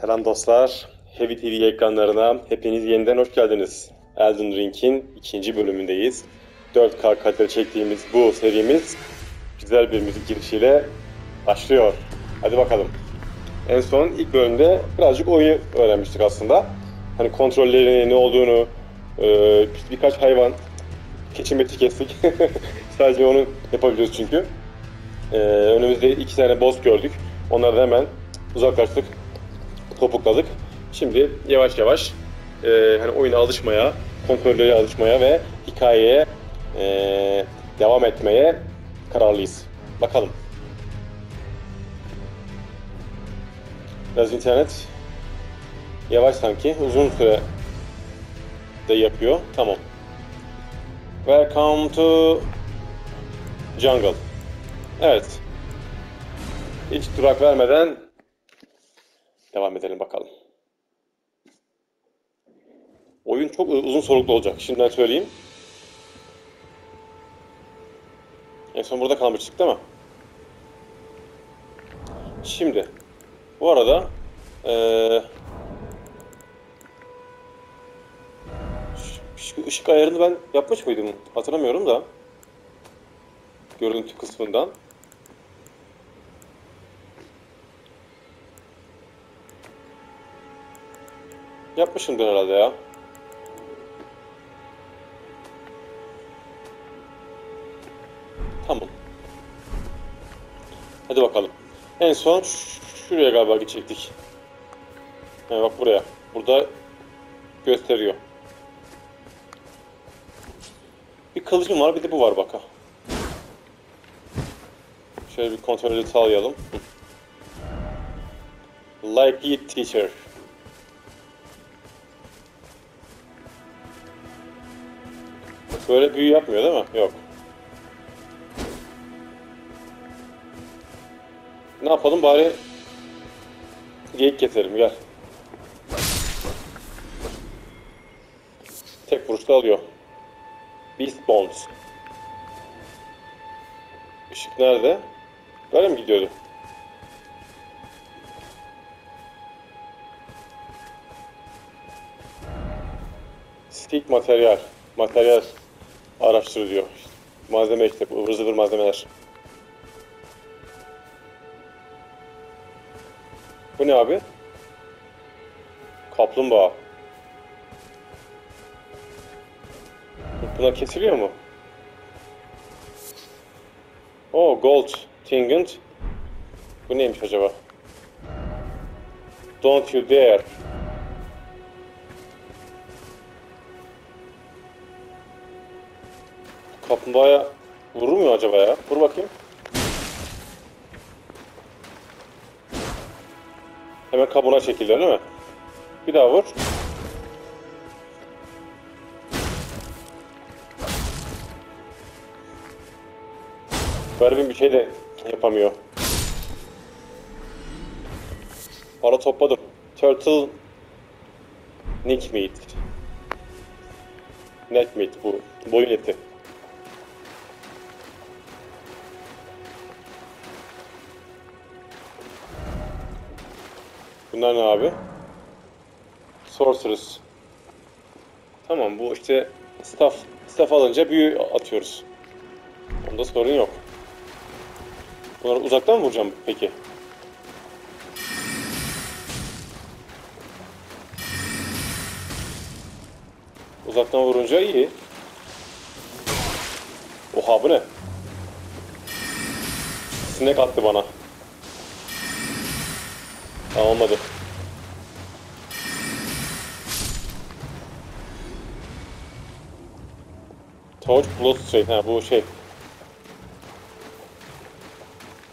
Selam dostlar, Heavy TV ekranlarına hepiniz yeniden hoş geldiniz. Elden Ring'in ikinci bölümündeyiz. 4K kaliteli çektiğimiz bu serimiz güzel bir müzik girişiyle başlıyor. Hadi bakalım. En son ilk bölümde birazcık oyunu öğrenmiştik aslında. Hani kontrollerinin ne olduğunu, birkaç hayvan, keçi meti kestik. Sadece onu yapabiliyoruz çünkü. Önümüzde iki tane boss gördük. Onlardan hemen uzaklaştık, topukladık. Şimdi yavaş yavaş hani oyuna alışmaya, kontrollere alışmaya ve hikayeye devam etmeye kararlıyız. Bakalım. Biraz internet yavaş sanki, uzun süre de yapıyor. Tamam. Welcome to jungle. Evet. Hiç durak vermeden devam edelim bakalım. Oyun çok uzun soluklu olacak. Şimdiden söyleyeyim. En son burada kalmıştık değil mi? Şimdi bu arada ışık ayarını ben yapmış mıydım? Hatırlamıyorum da. Görüntü kısmından. Yapmışımdır herhalde ya. Tamam. Hadi bakalım. En son şuraya galiba gidecektik. Yani bak buraya. Burada gösteriyor. Bir kılıcım var, bir de bu var bak ha. Şöyle bir kontrolü sağlayalım. Like it teacher. Böyle büyü yapmıyor değil mi? Yok. Ne yapalım bari? Geyik getirelim, gel. Tek vuruşta alıyor. Beast Bones. Işık nerede? Böyle mi gidiyordu? Stick materyal. Materyal araştırılıyor. Malzeme işte, ıvır zıvır malzemeler. Bu ne abi? Kaplumbağa. Buna kesiliyor mu? Oh, gold trinket. Bu neymiş acaba? Don't you dare. Kaplumbağa'ya vurur mu acaba ya? Vur bakayım. Hemen kabuğuna çekildi değil mi? Bir daha vur. Garibim bir şey de yapamıyor. Para topladım. Turtle neck meat. Neck meat bu. Boyun eti. Bunlar ne abi? Sorceress. Tamam, bu işte staff alınca büyü atıyoruz. Onda sorun yok. Bunları uzaktan mı vuracağım peki? Uzaktan vurunca iyi. Oha, bu ne? Sinek attı bana. Olmadı. Torch Blood Straight. Ha bu şey.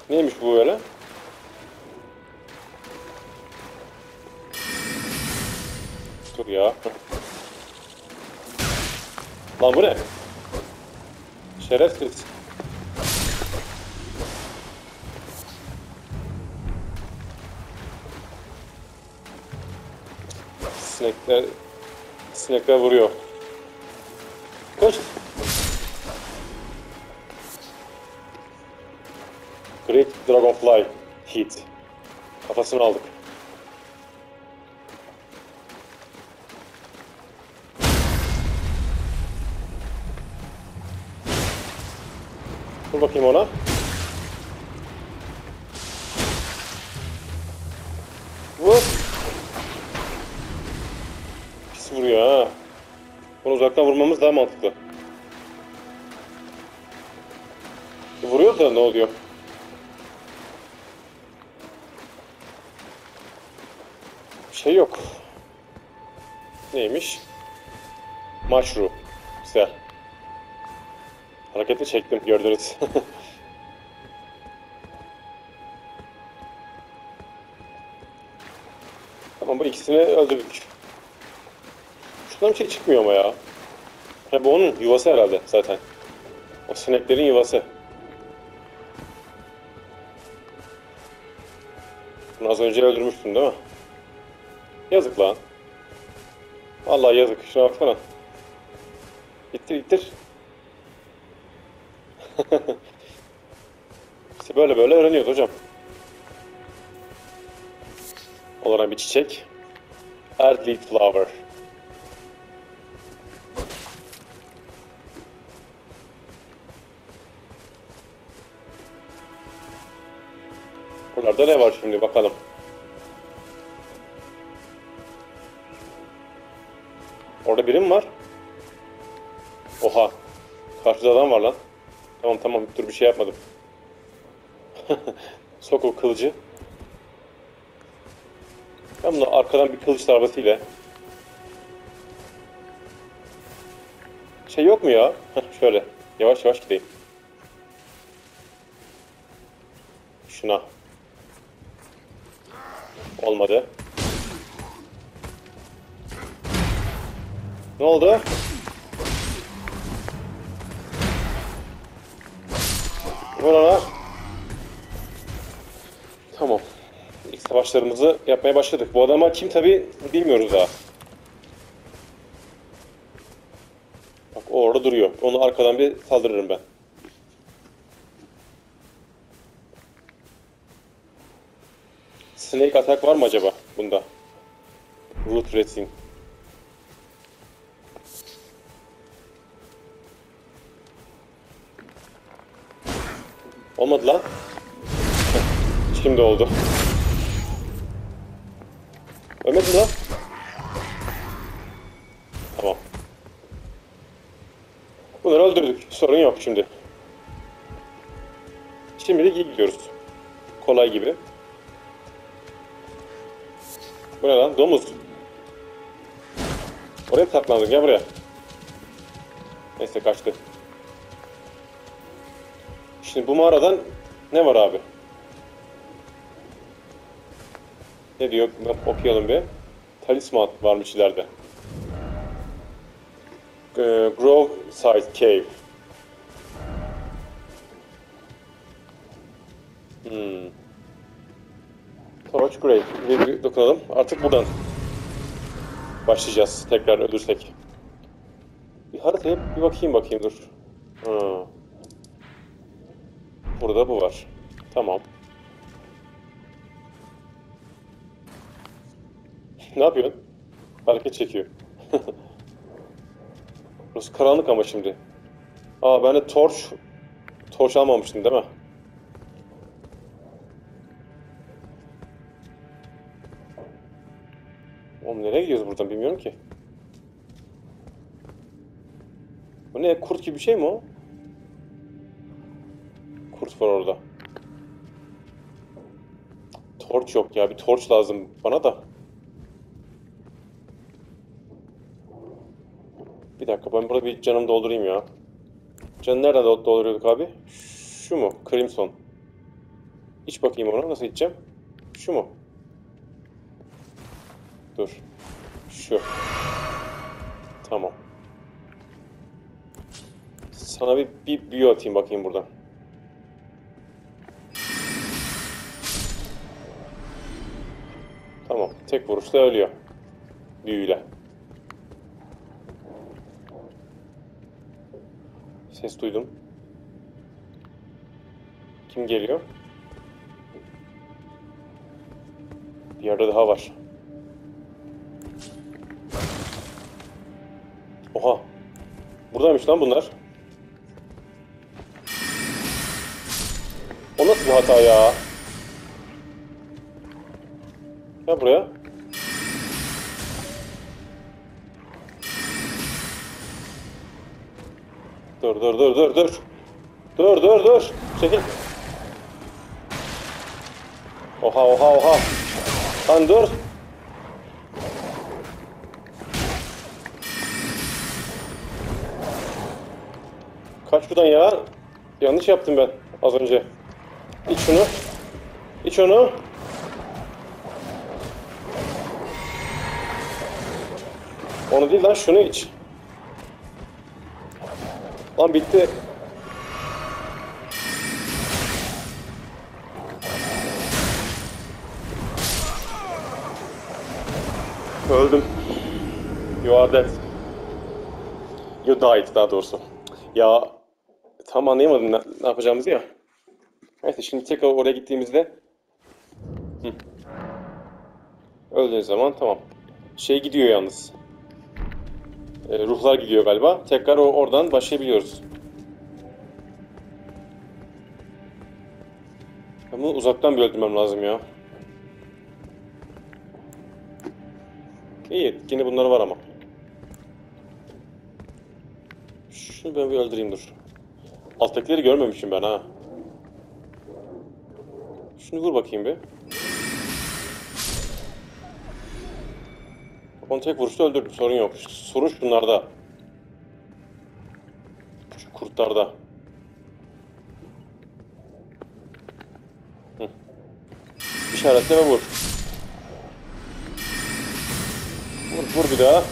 Neymiş bu öyle? Dur ya. Lan bu ne? Şerefsiz. Sinekler vuruyor. Koş. Great Dragonfly hit. Kafasını aldık. Dur bakayım ona. Vur. Pis vuruyor ha. Bunu uzaktan vurmamız daha mantıklı. Vuruyor da ne oluyor? Bir şey yok. Neymiş? Mushroom. Güzel. Hareketi çektim, gördünüz. Tamam, bu ikisini öldürdük. Şundan bir şey çıkmıyor ama ya. Ha, bu onun yuvası herhalde zaten. O sineklerin yuvası. Bunu az önce öldürmüştün değil mi? Yazık lan. Vallahi yazık. Şuna baksana. İttir ittir. İşte böyle öğreniyoruz hocam. Olarak bir çiçek. Earthly flower. Buralarda ne var şimdi bakalım. Orada biri mi var? Oha. Karşıda adam var lan. Tamam, dur, bir şey yapmadım. Sok o kılıcı. Ben bunu arkadan bir kılıç darbesiyle. Şey yok mu ya? Şöyle yavaş yavaş gideyim. Şuna. Olmadı. Ne oldu? Buralar. Tamam. İlk savaşlarımızı yapmaya başladık. Bu adama kim tabi bilmiyoruz daha. Bak o orada duruyor. Onu arkadan bir saldırırım ben. Snake atak var mı acaba bunda? Root Racing. Olmadı lan. Şimdi oldu. Ölmedi lan. Tamam. Bunları öldürdük. Sorun yok şimdi. Şimdilik iyi gidiyoruz. Kolay gibi. Bu ne lan? Domuz. Oraya saklandık. Gel buraya. Neyse kaçtı. Şimdi bu mağaradan ne var abi? Ne diyor? Okuyalım bir. Talisman varmış ileride. Grove Sized Cave. Torch Grave. Bir dokunalım. Artık buradan başlayacağız. Tekrar ölürsek. Bir haritaya bir bakayım dur. Burada bu var. Tamam. Ne yapıyorsun? Hareket çekiyor. Burası karanlık ama şimdi. Aa, ben de torç almamıştım değil mi? Oğlum nereye gidiyoruz buradan bilmiyorum ki. Bu ne? Kurt gibi bir şey mi o? Kurt var orada. Torç yok ya. Bir torç lazım bana da. Bir dakika, ben burada bir canımı doldurayım ya. Canı nereden dolduruyorduk abi? Şu mu? Crimson. İç bakayım ona. Nasıl içeceğim? Şu mu? Dur. Şu. Tamam. Sana bir büyü atayım bakayım buradan. Tamam. Tek vuruşta ölüyor. büyüyle. Ses duydum. Kim geliyor? Bir yerde daha var. Oha. Buradaymış lan bunlar. O nasıl bir hata ya? Gel buraya. Dur. Dur. Çekil. Oha. Lan dur. Kaç buradan ya. Yanlış yaptım ben az önce. İç şunu. İç onu. Onu değil lan, şunu iç. Lan bitti. Öldüm. You are dead. You died daha doğrusu. Ya tam anlayamadım ne yapacağımızı ya. Neyse şimdi tekrar oraya gittiğimizde öldüğün zaman tamam. Şey gidiyor yalnız. Ruhlar gidiyor galiba. Tekrar oradan başlayabiliyoruz. Bunu uzaktan bir öldürmem lazım ya. İyi, yine bunlar var ama. Şunu ben bir öldüreyim dur. Alttakileri görmemişim ben ha. Şunu vur bakayım bir. Onu tek vuruşta öldürdüm, sorun yok. Sorun şunlarda. Şu kurtlarda. İşaretle ve vur. Vur bir daha.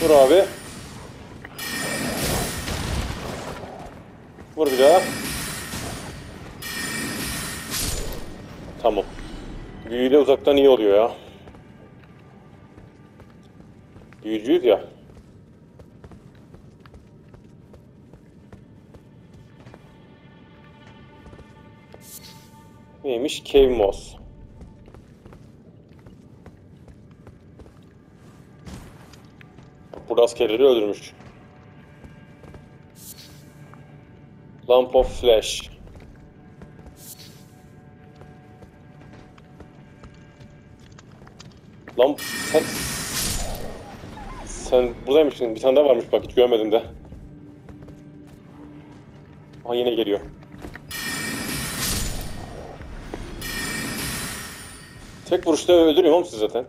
Vur abi. Vur bir daha. Tamam. Büyüyle uzaktan iyi oluyor ya. Büyücüyüz ya. Neymiş? Cave Moss. Burada askerleri öldürmüş. Lump of Flesh. Lan sen buradaymışsın. Bir tane daha varmış bak, hiç görmedim de. Aha yine geliyor. Tek vuruşta öldürüyor musun zaten?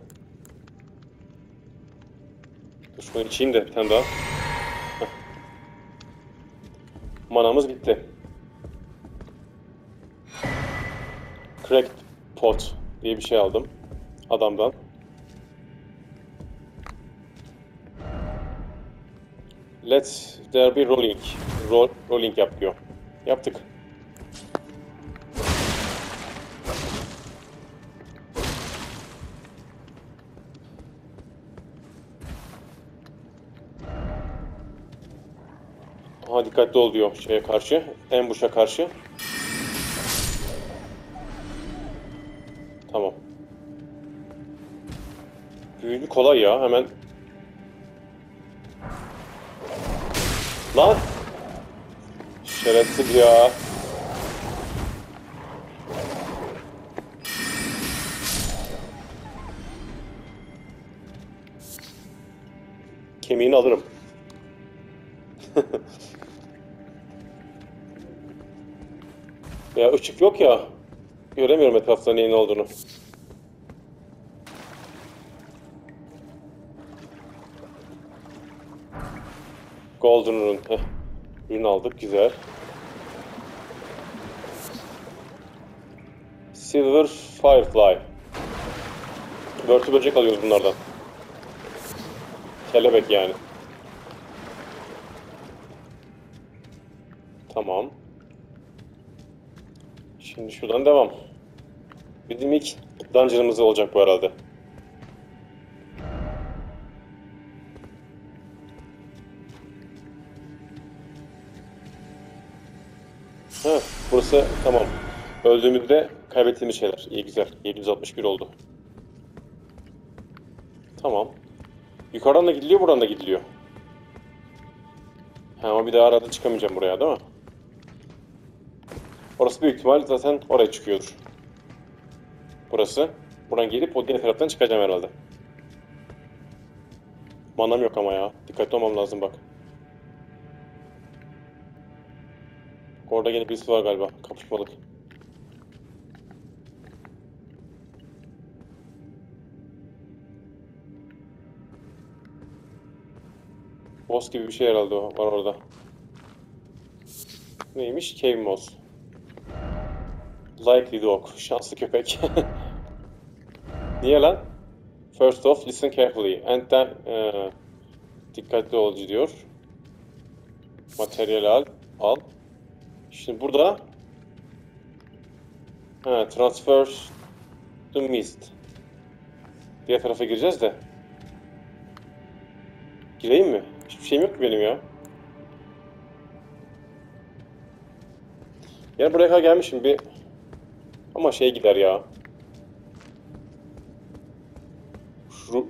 Dur şunu içeyim de bir tane daha. Heh. Manamız bitti. Cracked pot diye bir şey aldım adamdan. Let's there be rolling. Rolling yapıyor. Yaptık. Aha dikkatli ol diyor şeye karşı. Ambush'a karşı. Tamam. Büyülü kolay ya hemen. Lan! Şerefsiz ya! Kemiğini alırım. Ya ışık yok ya. Göremiyorum etrafta neyin olduğunu. Golden Rune. Heh. Rune aldık. Güzel. Silver Firefly. Börtü böcek alıyoruz bunlardan. Kelebek yani. Tamam. Şimdi şuradan devam. Bizim ilk Dungeon'ımız olacak bu herhalde. Heh, burası tamam. Öldüğümüzde kaybettiğimiz şeyler. İyi güzel. 761 oldu. Tamam. Yukarıdan da gidiliyor, buradan da gidiliyor. Ha, ama bir daha arada çıkamayacağım buraya, değil mi? Orası büyük ihtimal zaten oraya çıkıyordur. Burası. Buradan gelip o diğer taraftan çıkacağım herhalde. Manam yok ama ya. Dikkatli olmam lazım bak. Orada gene birisi var galiba. Kapışmalık. Boss gibi bir şey herhalde var orada. Neymiş? Cave Moss. Likely dog. Şanslı köpek. Niye lan? First off, listen carefully. And then... dikkatli ol diyor. Materyal al. Al. Şimdi burada... Ha, transfer to mist. Diğer tarafa gireceğiz de. Gireyim mi? Hiçbir şeyim yok ki benim ya. Yani buraya kadar gelmişim bir... Ama şey gider ya.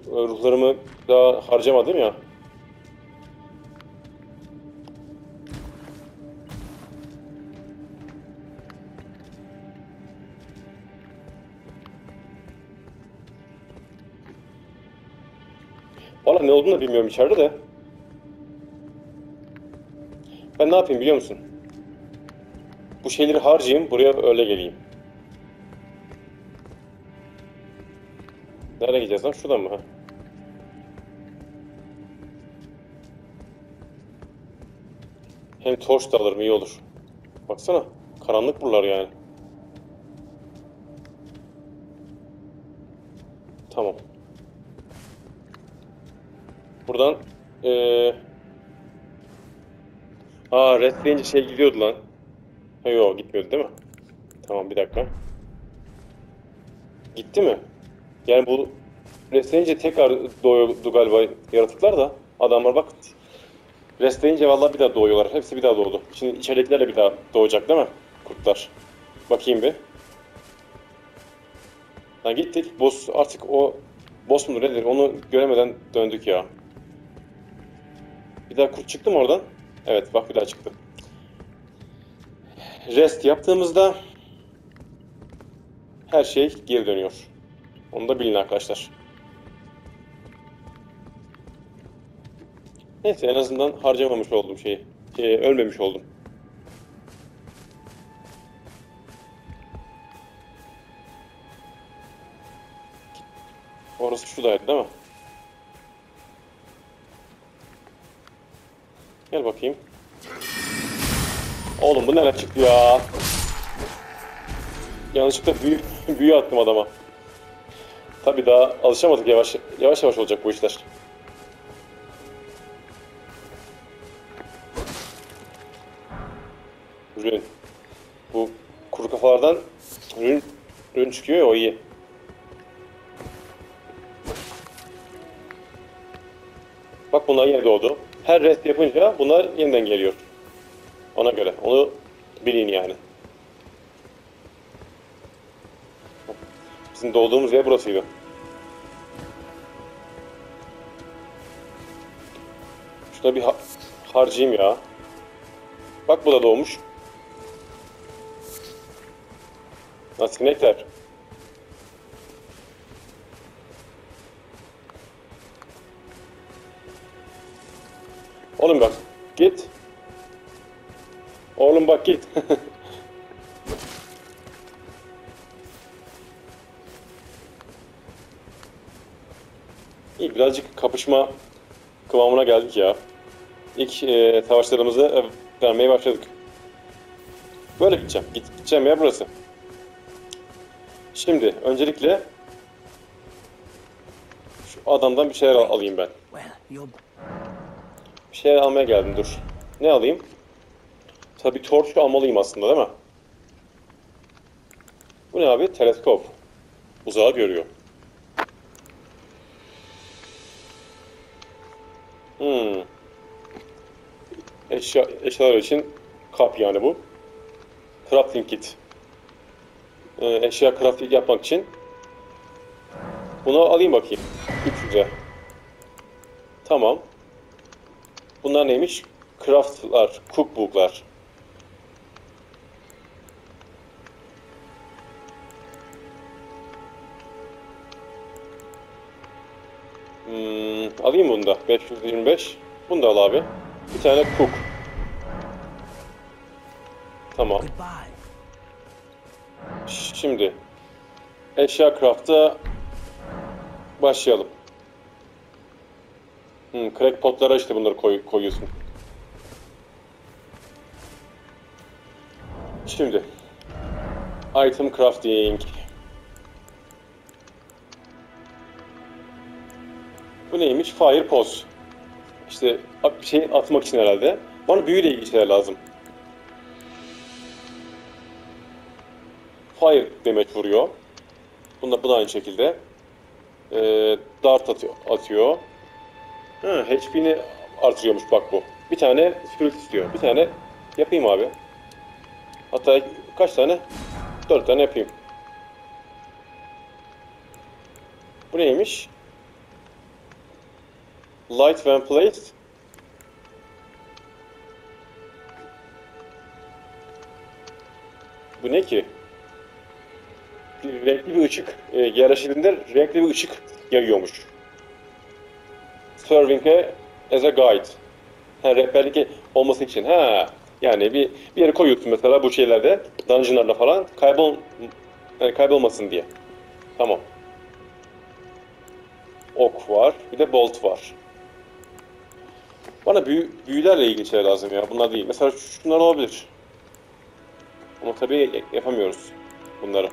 Ruhlarımı daha harcamadım ya. Valla ne olduğunu da bilmiyorum içeride de. Ben ne yapayım biliyor musun? Bu şeyleri harcayayım, buraya öyle geleyim. Nereye gideceğiz lan? Şuradan mı? Ha? Hem torç da alırım, iyi olur. Baksana, karanlık buralar yani. Tamam. Buradan Red deyince şey gidiyordu lan. Yok gitmiyordu değil mi? Tamam bir dakika. Gitti mi? Yani bu restleyince tekrar doğuyordu galiba yaratıklar da. Adamlar bak restleyince vallahi bir daha doğuyorlar. Hepsi bir daha doğdu. Şimdi içeridekilerle bir daha doğacak değil mi? Kurtlar. Bakayım bir. Ha gittik. Boss artık o boss mu nedir? Onu göremeden döndük ya. Bir daha kurt çıktı mı oradan? Evet bak bir daha çıktı. Rest yaptığımızda her şey geri dönüyor. Onu da bilin arkadaşlar. Neyse en azından harcamamış oldum şeyi. Ölmemiş oldum. Orası şuradaydı değil mi? Gel bakayım. Oğlum bu nereden çıktı ya? Yanlışlıkla büyü attım adama. Tabii daha alışamadık, yavaş yavaş olacak bu işler. Rün. Bu kuru kafalardan rün çıkıyor ya, o iyi. Bak bunlar yeni doğdu. Her rest yapınca bunlar yeniden geliyor. Ona göre. Onu bilin yani. Bizim doğduğumuz yer burasıydı. Şurada bir harcayayım ya. Bak bu da doğmuş. Nasıl inekler? Oğlum bak. Git. Oğlum bak git. İyi birazcık kapışma kıvamına geldik ya. İlk savaşlarımızı vermeye başladık. Böyle gideceğim. Gideceğim ya burası. Şimdi öncelikle şu adamdan bir şeyler alayım ben. Bir şeyler almaya geldim dur. Ne alayım? Tabii torç almalıyım aslında değil mi? Bu ne abi? Teleskop. uzağa görüyor. Eşyalar için kap yani bu. Crafting kit. Eşya crafting yapmak için. Bunu alayım bakayım. 300'e. Tamam. Bunlar neymiş? Craftlar, cookbooklar. Alayım bunu da. 525. Bunu da al abi. Bir tane cook. Tamam. Şimdi eşya craft'a başlayalım. Crackpotlara işte bunları koyuyorsun. Şimdi item crafting. Bu neymiş? Fire pose. İşte bir şey atmak için herhalde. Bana büyüyle ilgili şeyler lazım. Fire demet vuruyor. Bunda bu da aynı şekilde. Dart atıyor. HP'ni artırıyormuş bak bu. Bir tane spirit istiyor. Bir tane yapayım abi. Hatta kaç tane? 4 tane yapayım. Bu neymiş? Light when placed. Bu ne ki? Renkli bir ışık. Yaraşilinde renkli bir ışık yayıyormuş. Serving as a guide. Rehberlik olması için. Yani bir yere koyuyorsun mesela bu şeylerde. Dungeon'larda falan. Kaybolmasın diye. Tamam. Ok var. Bir de bolt var. Bana büyülerle ilgili şeyler lazım ya. Bunlar değil. Mesela şunlar olabilir. Ama tabii yapamıyoruz bunları.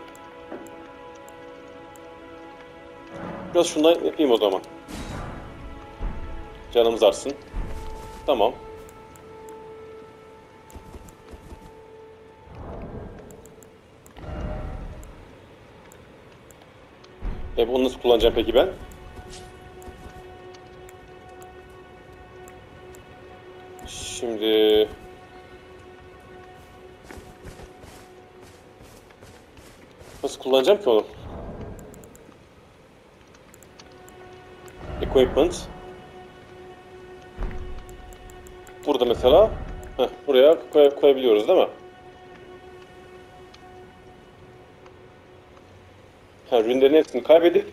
Biraz şundan yapayım o zaman. Canımız artsın. Tamam. Bunu nasıl kullanacağım peki ben? Şimdi... Nasıl kullanacağım ki onu? Equipment. Burada mesela, buraya koyabiliyoruz değil mi? Rünlerin hepsini kaybedip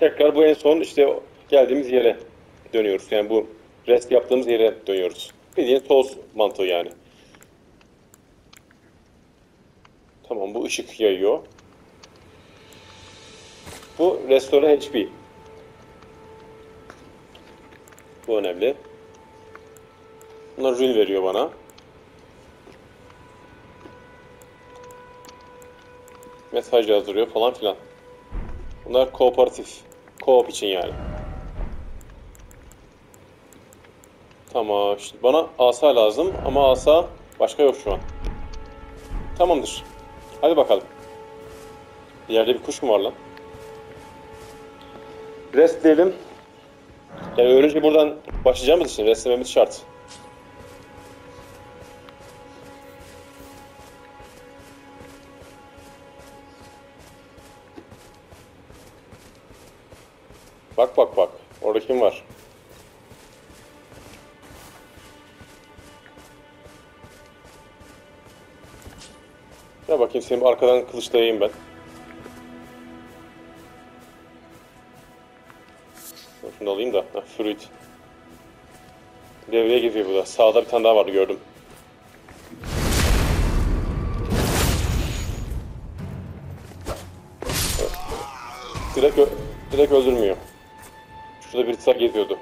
tekrar bu en son işte geldiğimiz yere dönüyoruz. Yani bu rest yaptığımız yere dönüyoruz. Bildiğin Souls mantığı yani. Tamam, bu ışık yayıyor. Bu restore HP. Bu önemli. Bunlar rün veriyor bana. Mesaj yazdırıyor falan filan. Bunlar kooperatif. Co-op için yani. Tamam. Şimdi bana asa lazım ama asa başka yok şu an. Tamamdır. Hadi bakalım. Yerde bir kuş mu var lan? Rest diyelim. Yani öğrenci buradan başlayacağımız için restlememiz şart. Bak. Orada kim var? Ya bakayım senin arkadan kılıçlayayım ben. Şunu alayım da. Fruit. Devreye giriyor bu da. Sağda bir tane daha vardı gördüm. Evet. Direkt öldürmüyor. Şurada bir tuzak geziyordu.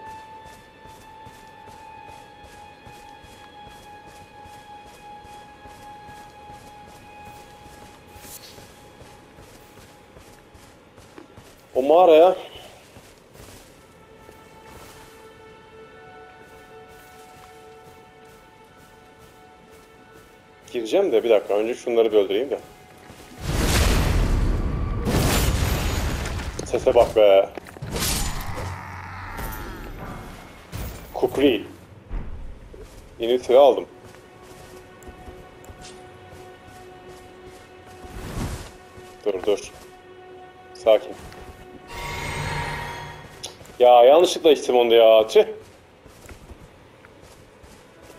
O mağaraya... Gireceğim de bir dakika. Önce şunları bir öldüreyim de. Sese bak be. Kukril. Yeni tüy aldım. Dur. Sakin. Ya yanlışlıkla içtim onu ya. Tüh.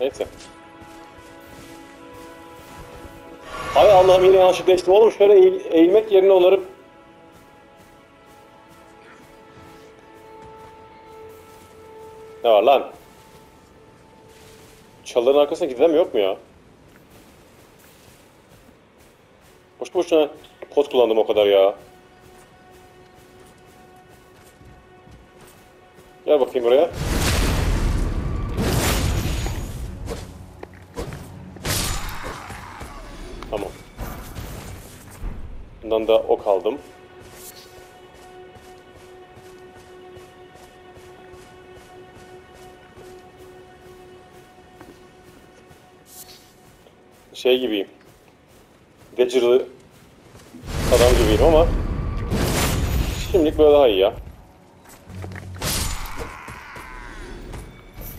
Neyse. Hay Allah'ım, yine yanlışlıkla içtim oğlum. Şöyle eğilmek yerine onları... Ne var lan? Çalıların arkasına gidilen mi yok mu ya? Boş boşuna pot kullandım o kadar ya. Gel bakayım buraya. Tamam. Bundan da ok aldım. Şey gibiyim. Dejirli adam gibiyim ama şimdilik böyle daha iyi ya.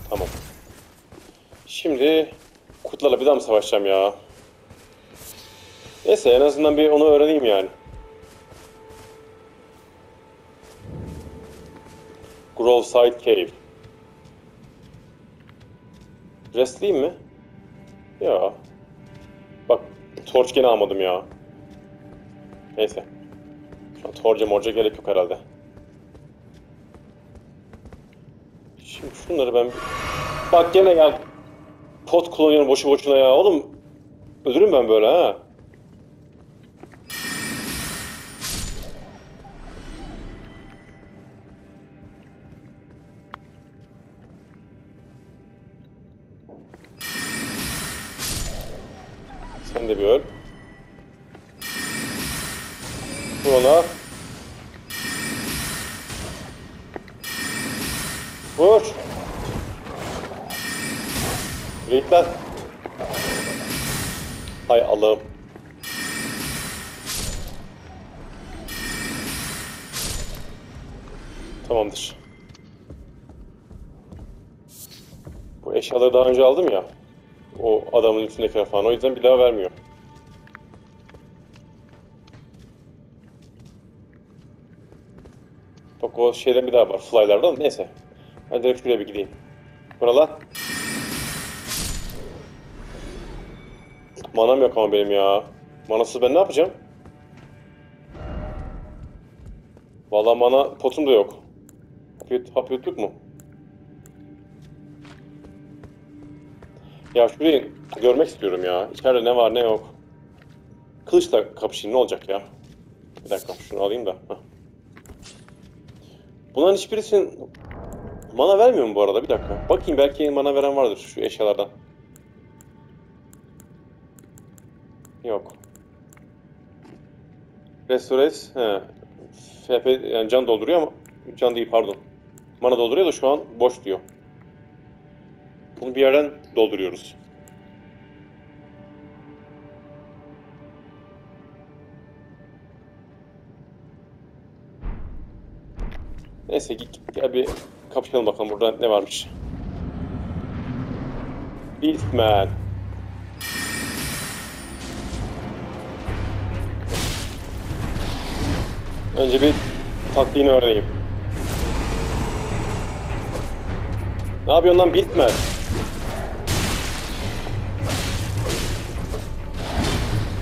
Tamam. Şimdi kurtlarla bir daha mı savaşacağım ya? Neyse, en azından bir onu öğreneyim yani. Grove Sized Cave. Restleyeyim mi? Ya. Bak, torç gene almadım ya. Neyse. Şu an torca morca gerek yok herhalde. Şimdi şunları ben... Bak gene gel. Pot kullanıyorum boşu boşuna ya. Oğlum, ölürüm ben böyle ha. Sen de bir öl. Vurana. Vur. Renkler. Hay Allah'ım. Tamamdır. Bu eşyaları daha önce aldım ya. O adamın üstündeki falan, o yüzden bir daha vermiyor. Bak o şeyden bir daha var, flylardan, neyse. Ben direkt şuraya bir gideyim. Buralar. Manam yok ama benim ya. Manasız ben ne yapacağım? Vallahi mana potum da yok. Hap yutluk mu? Ya şurayı görmek istiyorum ya. İçeride ne var ne yok. Kılıçla kapışayım, ne olacak ya? Bir dakika, şunu alayım da. Heh. Bunların hiçbirisinin mana vermiyor mu bu arada? Bir dakika. Bakayım, belki mana veren vardır şu eşyalardan. Yok. Restores. FP yani can dolduruyor ama... Can değil, pardon. Mana dolduruyor da şu an boş diyor. Bunu bir yerden dolduruyoruz. Neyse gel bir kapışalım bakalım burada ne varmış. Beastman. Önce bir taktiğini öğreneyim. Ne yapıyorsun lan Beastman?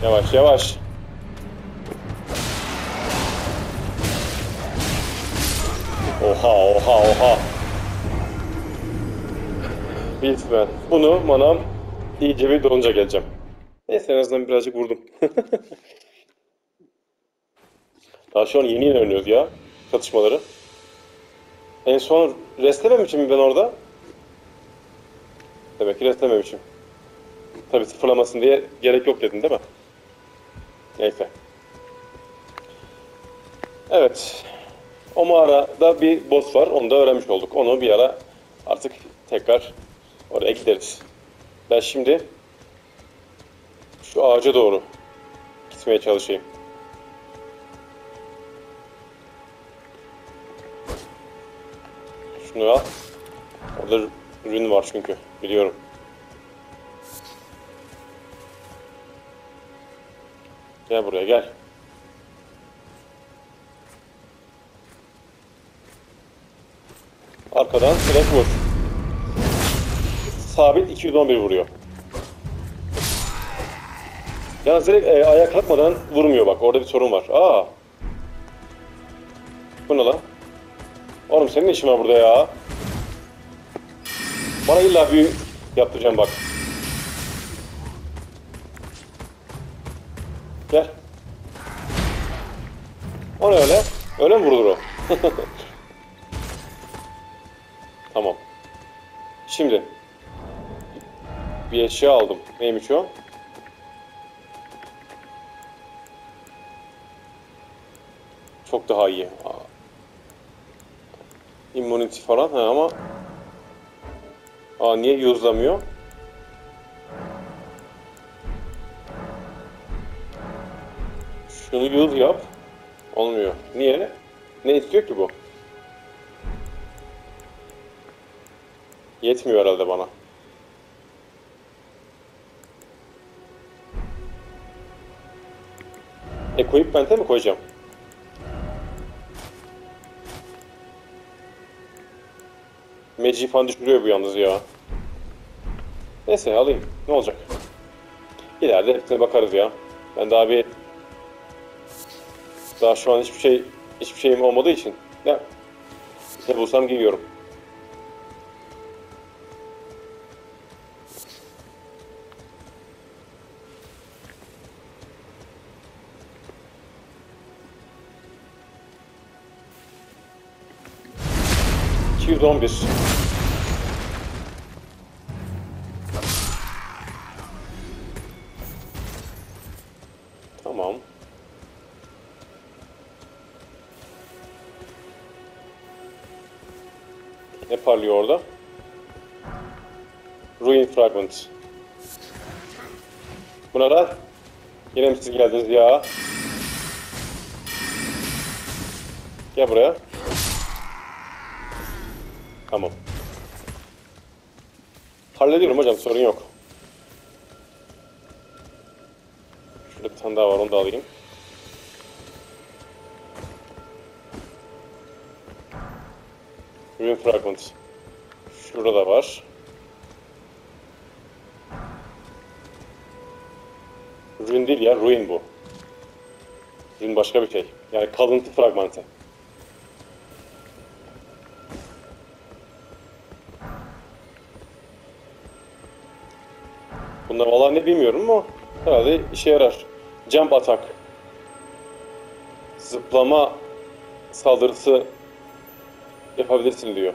Yavaş yavaş. Oha. Bilmem. Bunu manam iyice bir donunca geleceğim. Neyse, en azından birazcık vurdum. Daha şu an yeni oynuyoruz ya çatışmaları. En son restlememişim ben orada. Demek ki restlememişim. Tabii sıfırlamasın diye gerek yok dedin değil mi? Neyse. Evet. O mağarada bir boss var. Onu da öğrenmiş olduk. Onu bir ara artık tekrar oraya gideriz. Ben şimdi şu ağaca doğru gitmeye çalışayım. Şunları al. Orada ürün var çünkü. Biliyorum. Gel buraya gel. Arkadan silah vur. Sabit 211 vuruyor. Yalnız direkt ayağa kalkmadan vurmuyor bak. Orada bir sorun var. Aa. Bu ne lan? Oğlum senin işin var burada ya. Bana illa büyü yaptıracağım bak. Gel. O ne öyle? Öyle mi vurulur o? Tamam. Şimdi. Bir eşya aldım. Neymiş o? Çok daha iyi. Immunity falan ha ama. Aa niye yozlamıyor? Şunu yuz yap. Olmuyor. Niye? Ne istiyor ki bu? Yetmiyor herhalde bana. Koyup bente mi koyacağım? Magic falan düşürüyor bu yalnız ya. Neyse alayım. Ne olacak? İleride hepsine bakarız ya. Ben daha bir... Daha şu an hiçbir şeyim olmadığı için. Ya. Ne bulsam giyiyorum. %11. Tamam. Ne parlıyor orada? Ruin Fragment. Buna da yine mi siz geldiniz ya? Gel buraya. Tamam. Hallediyorum hocam, sorun yok. Şurada bir tane daha var, onu da alayım. Green Fragment. Şurada da var. Ruin değil ya, ruin bu. Ruin başka bir şey. Yani kalıntı fragmanı. Bunlar valla ne bilmiyorum ama herhalde işe yarar. Jump atak. Zıplama saldırısı yapabilirsin diyor.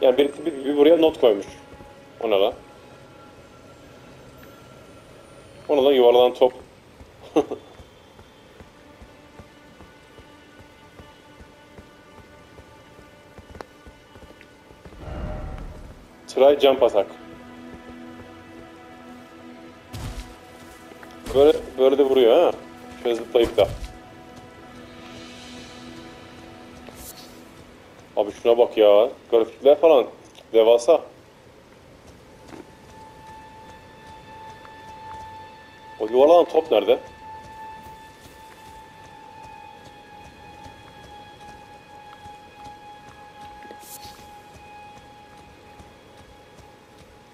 Yani bir buraya not koymuş. Ona da. Ona da yuvarlanan top. Try jump atak. Böyle de vuruyor ha. Şöyle zıplayıp da. Abi şuna bak ya. Grafikler falan. Devasa. O yuvarlanan top nerede?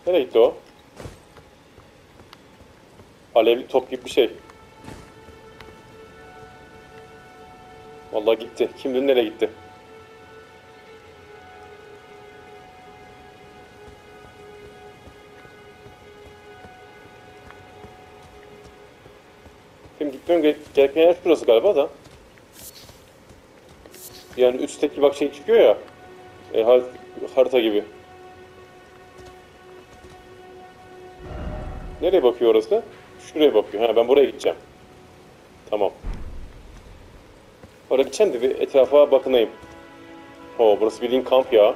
Nereye gitti o? Alevli top gibi bir şey. Vallahi gitti. Kim bilir nereye gitti? Benim gitmem gereken yer burası galiba da. Yani üstteki bak şey çıkıyor ya. Harita gibi. Nereye bakıyor orası? Şuraya bakıyor. Ha ben buraya gideceğim. Tamam. Oraya gideceğim de bir etrafa bakınayım. Oo burası bildiğin kamp ya.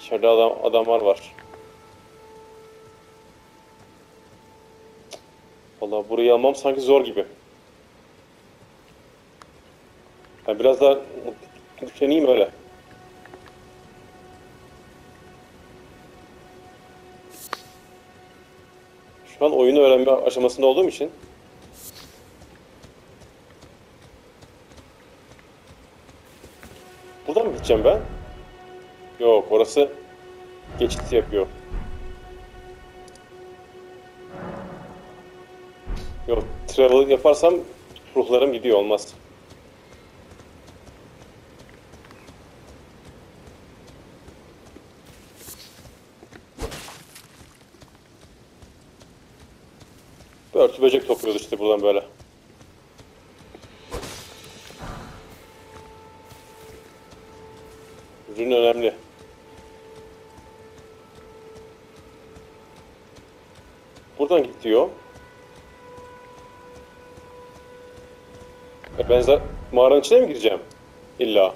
İçeride adamlar var. Vallahi burayı almam sanki zor gibi. Yani biraz daha düşüneyim öyle. Şu an oyunu öğrenme aşamasında olduğum için. Buradan mı gideceğim ben? Yok, orası geçit yapıyor. Yok, travel yaparsam ruhlarım gidiyor, olmaz. Örtü böcek topluyordu işte buradan böyle. Ürün önemli. Buradan git diyor. Benzer mağaranın içine mi gireceğim? İlla.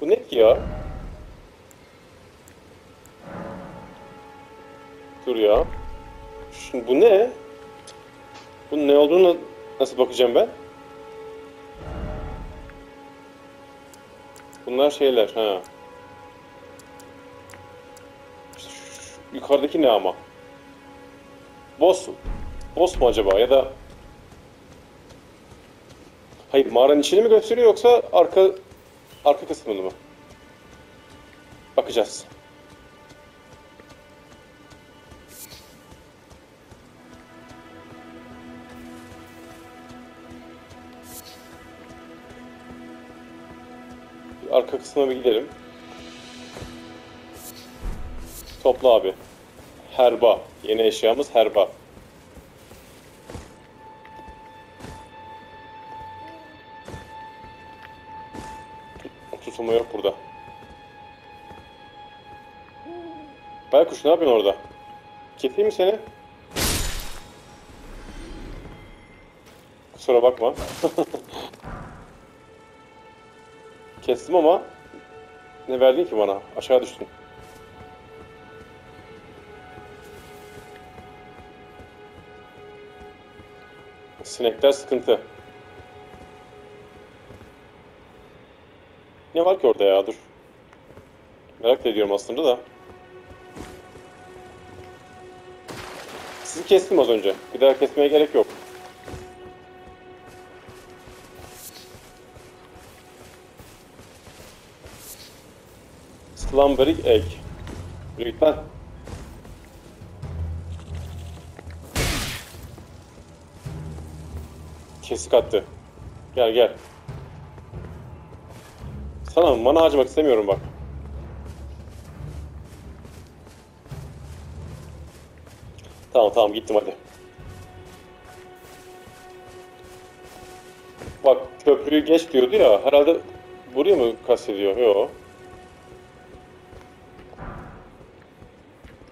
Bu ne ki ya? Dur ya. Şimdi bu ne? Bunun ne olduğunu nasıl bakacağım ben? Bunlar şeyler ha. İşte şu yukarıdaki ne ama? Boss. Boss mu acaba ya da... Hayır, mağaranın içini mi gösteriyor yoksa arka kısmını mı? Bakacağız. Arka kısmına bir gidelim. Topla abi. Herba. Yeni eşyamız herba. Tutulma yok burada. Baykuş ne yapıyorsun orada? Keseyim mi seni? Kusura bakma. Kestim ama ne verdin ki bana? Aşağı düştün. Sinekler sıkıntı. Ne var ki orada ya? Dur. Merak ediyorum aslında da. Sizi kestim az önce. Bir daha kesmeye gerek yok. Slumbering egg. Lütfen. Kesik attı. Gel gel. Sana mana harcamak istemiyorum bak. Tamam gittim hadi. Bak köprüyü geç diyordu ya, herhalde buraya mı kastediyor? Yo.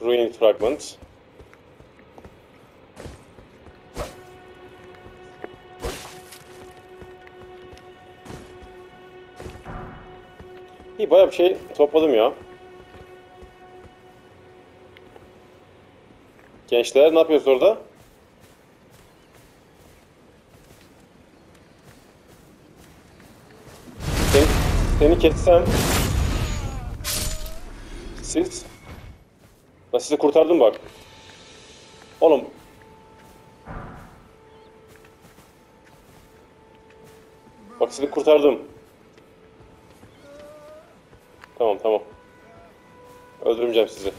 Ruin fragment. İyi, bayağı bir şey topladım ya. Gençler ne yapıyorsun orada? Seni kessem... Siz... Ben sizi kurtardım bak. Oğlum. Bak sizi kurtardım. Tamam. Öldürmeyeceğim sizi.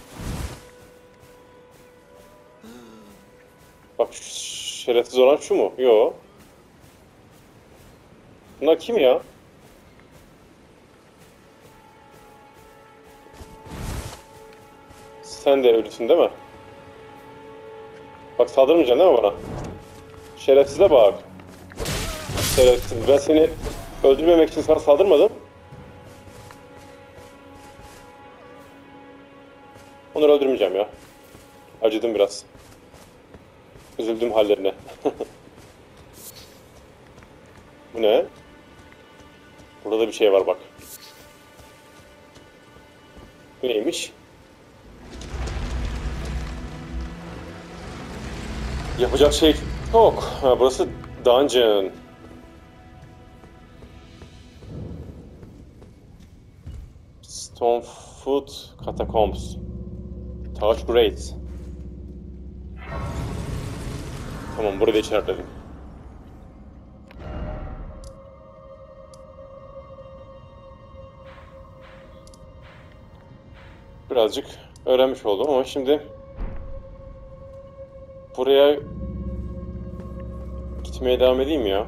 Bak şerefsiz olan şu mu? Yo. Bunlar kim ya? Sen de ölüsün değil mi? Bak saldırmayacaksın değil mi bana? Şerefsize bak. Şerefsiz. Ben seni öldürmemek için sana saldırmadım. Onları öldürmeyeceğim ya. Acıdım biraz. Üzüldüm hallerine. Bu ne? Burada da bir şey var bak. Bu neymiş? Yapacak şey yok. Ha, burası dungeon. Stonefoot Catacombs. Touch Grades. Tamam, burada içerledim. Birazcık öğrenmiş oldum ama şimdi buraya gitmeye devam edeyim ya.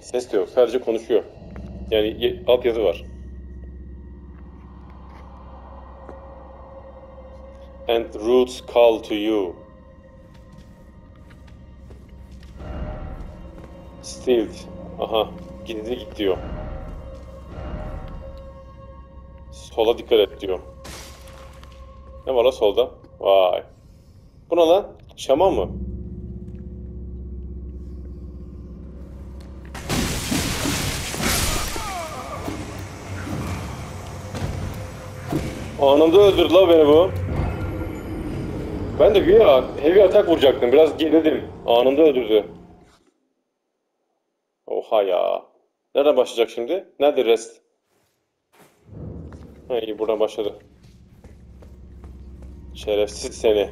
Ses de yok, sadece konuşuyor. Yani altyazı var. And roots call to you. Still. Aha, git diyor. Sola dikkat et diyor. Ne var la solda? Vay. Bu ne lan? Şaman mı? Anında öldürdü la beni bu. Ben de güya heavy atak vuracaktım. Biraz geriledim. Anında öldürdü. Oha ya. Nereden başlayacak şimdi? Nerede rest? Ha, iyi, buradan başladı. Şerefsiz seni.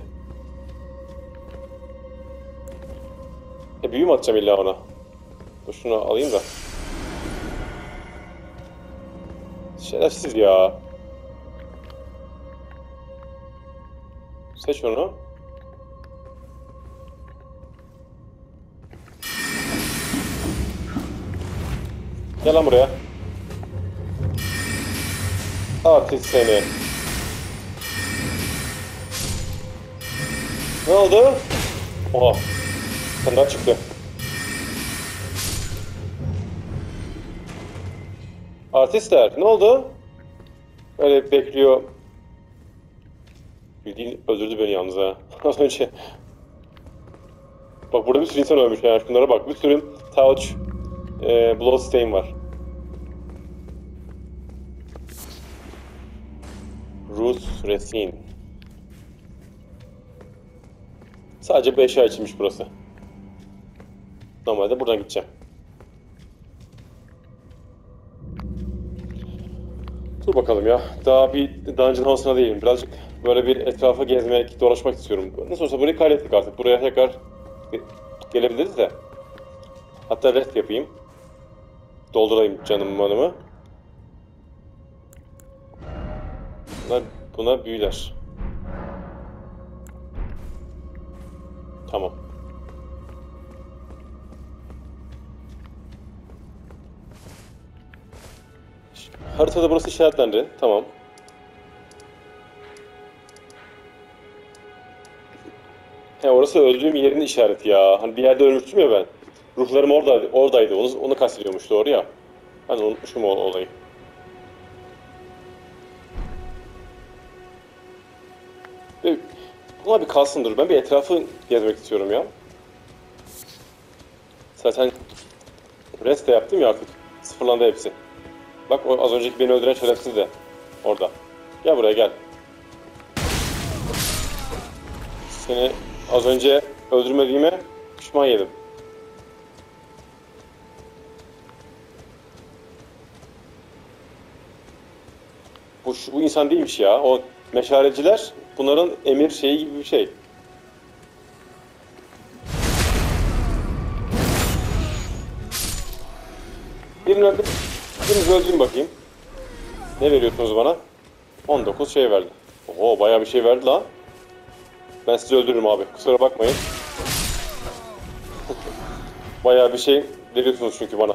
Büyü mü atacağım illa ona? Dur şunu alayım da. Şerefsiz ya. Seç onu. Gel lan buraya. Artık seni. Ne oldu? Oha. Senden çıktı. Artistler ne oldu? Öyle bekliyor. Bildiğin öldürdü beni yalnız ha. Az önce. Bak burada bir sürü insan ölmüş yani. Şunlara bak, bir sürü touch blood stain var. Roots Resin. Sadece 5 ay içmiş burası. Normalde buradan gideceğim. Dur bakalım ya. Daha bir dungeon havasına değilim. Birazcık böyle bir etrafa gezmek, dolaşmak istiyorum. Nasıl olsa burayı kaydettik artık. Buraya tekrar gelebiliriz de. Hatta rest yapayım. Doldurayım canımı manımı. Buna büyüler. Tamam. Haritada burası işaretlendi. Tamam. He, orası öldüğüm yerin işareti ya. Hani bir yerde ölmüştüm ya ben. Ruhlarım oradaydı. Onu kastediyormuş doğru ya. Ben unutmuşum o olayı. Bunlar bir kalsın, dur. Ben bir etrafı gezmek istiyorum ya. Zaten rest de yaptım ya artık. Sıfırlandı hepsi. Bak az önceki beni öldüren şerefsiz de orada. Gel buraya gel. Seni az önce öldürmediğime pişman yedim. Bu insan değilmiş ya. O meşareciler bunların emir şeyi gibi bir şey. Birini öldüreyim bakayım. Ne veriyorsunuz bana? 19 şey verdi. Oho, bayağı bir şey verdi lan. Ben sizi öldürürüm abi. Kusura bakmayın. Bayağı bir şey veriyorsunuz çünkü bana.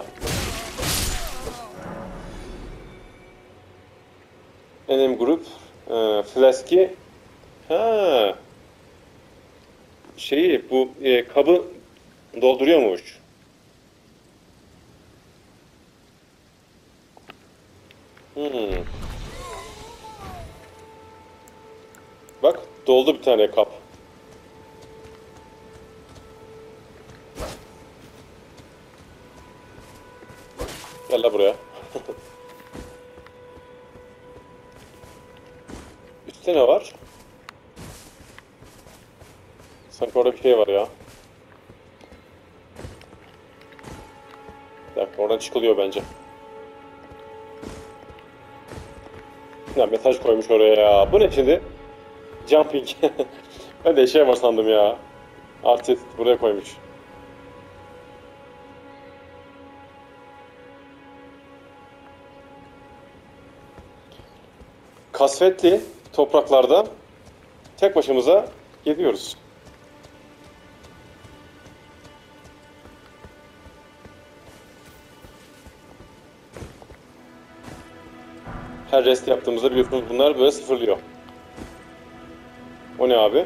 Enem grup. Flaski. Ha, şeyi bu kabı dolduruyormuş. Bak doldu bir tane kap. Gel la buraya. Üstte ne var? Sanki orada bir şey var ya. Bir dakika, oradan çıkılıyor bence. Ya mesaj koymuş oraya ya. Bu ne şimdi? Jumping. Ben de şey var sandım ya. Artist buraya koymuş. Kasvetli topraklarda tek başımıza geziyoruz. Her rest yaptığımızda biliyorsunuz bunlar böyle sıfırlıyor. O ne abi?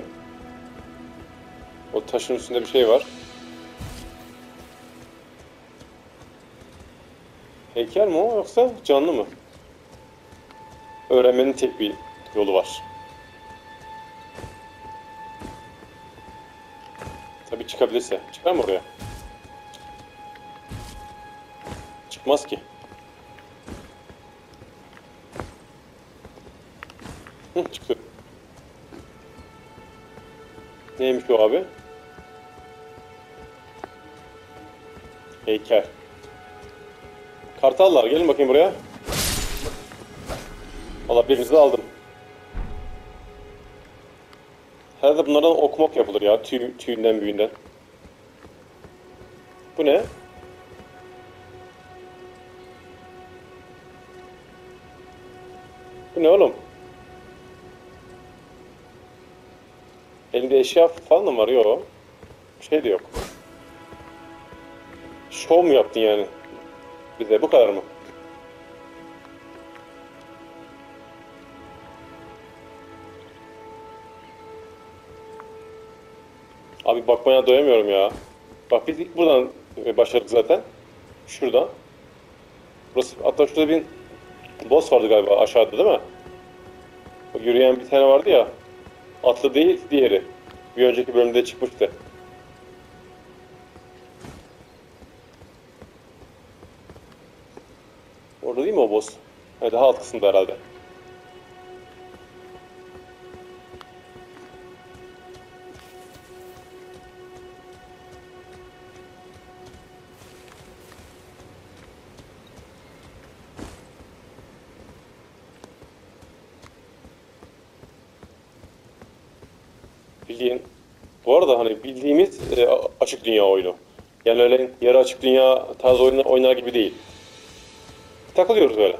O taşın üstünde bir şey var. Heykel mi o yoksa canlı mı? Öğrenmenin tek bir yolu var. Tabii çıkabilirse. Çıkar mı oraya? Çıkmaz ki. Hı, çıktı. Neymiş o abi? Heykel. Kartallar gelin bakayım buraya. Valla birinizi aldım. Herhalde bunlardan okmok yapılır ya. Tüyünden büyüğünden. Bu ne? Bu ne oğlum? Elinde eşya falan mı var? Yok. Bir şey de yok. Şov mu yaptın yani? Bize bu kadar mı? Abi bakmaya doyamıyorum ya. Bak biz ilk buradan başladık zaten. Şuradan. Burası, hatta şurada bir boss vardı galiba aşağıda değil mi? O yürüyen bir tane vardı ya. Atlı değil diğeri. Bir önceki bölümde çıkmıştı. Orada değil mi o boss? Evet, daha alt kısımda herhalde. Bu arada hani bildiğimiz açık dünya oyunu. Yani öyle yarı açık dünya tarzı oyunlar gibi değil. Takılıyoruz böyle.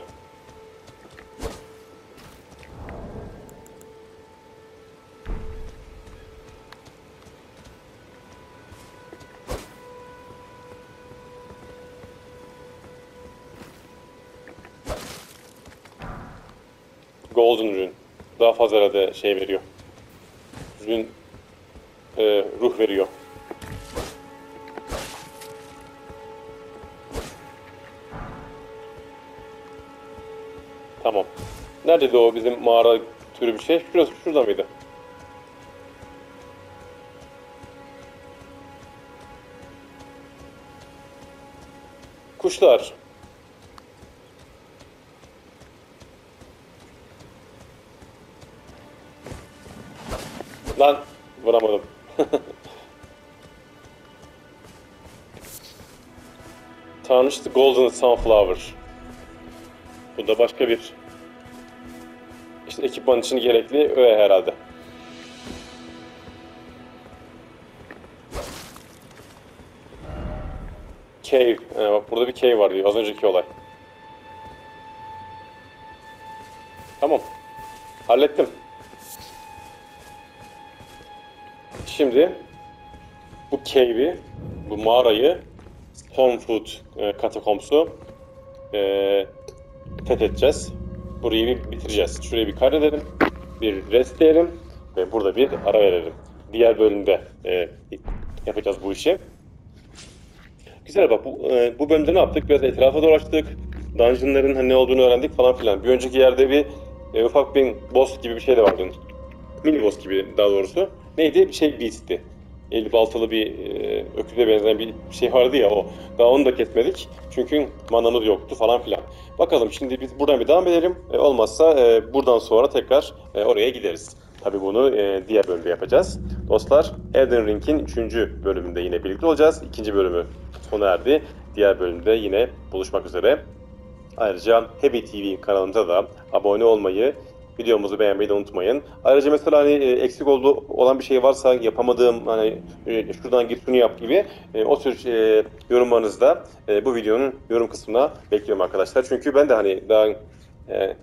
Golden Rune. Daha fazla herhalde şey veriyor. Rune. Ruh veriyor. Tamam. Neredeydi o bizim mağara türü bir şey? Şurası, şurada mıydı? Kuşlar. Lan vuramadım. Tarnished Golden Sunflower. Bu da başka bir işte ekipman için gerekli öğe herhalde. Cave. Bak burada bir cave var diyor. Az önceki olay. Tamam. Hallettim. Şimdi bu cave'i, bu mağarayı, Stonefoot Catacombs'u fethedeceğiz. Burayı bir bitireceğiz. Şurayı bir kaydedelim, bir restleyelim ve burada bir ara verelim. Diğer bölümde yapacağız bu işi. Güzel bak bu bölümde ne yaptık? Biraz etrafa dolaştık. Dungeon'ların hani ne olduğunu öğrendik falan filan. Bir önceki yerde bir ufak bir boss gibi bir şey de vardı. Mini boss gibi daha doğrusu. Neydi? Bir şey beast'ti. eli baltalı bir öküze benzeyen bir şey vardı ya o. Daha onu da kesmedik. Çünkü manamız yoktu falan filan. Bakalım şimdi biz buradan bir devam edelim. Olmazsa buradan sonra tekrar oraya gideriz. Tabii bunu diğer bölümde yapacağız. Dostlar, Elden Ring'in 3. bölümünde yine birlikte olacağız. 2. bölümü sona erdi. Diğer bölümde yine buluşmak üzere. Ayrıca Heavy TV kanalımıza da abone olmayı, videomuzu beğenmeyi de unutmayın. Ayrıca mesela hani eksik olduğu olan bir şey varsa, yapamadığım hani şuradan git şunu yap gibi o tür yorumlarınızı da bu videonun yorum kısmına bekliyorum arkadaşlar. Çünkü ben de hani daha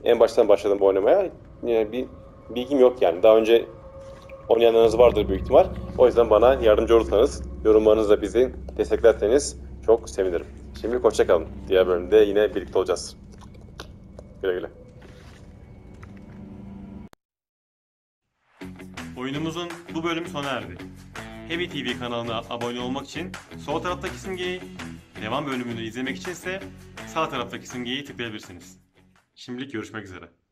en baştan başladım bu oynamaya. Yani bir bilgim yok yani. Daha önce oynayanlarınız vardır büyük ihtimal. O yüzden bana yardımcı olursanız, yorumlarınızla bizi desteklerseniz çok sevinirim. Şimdi hoşçakalın. Diğer bölümde yine birlikte olacağız. Güle güle. Oyunumuzun bu bölümü sona erdi. Heavy TV kanalına abone olmak için sol taraftaki simgeyi, devam bölümünü izlemek içinse sağ taraftaki simgeyi tıklayabilirsiniz. Şimdilik görüşmek üzere.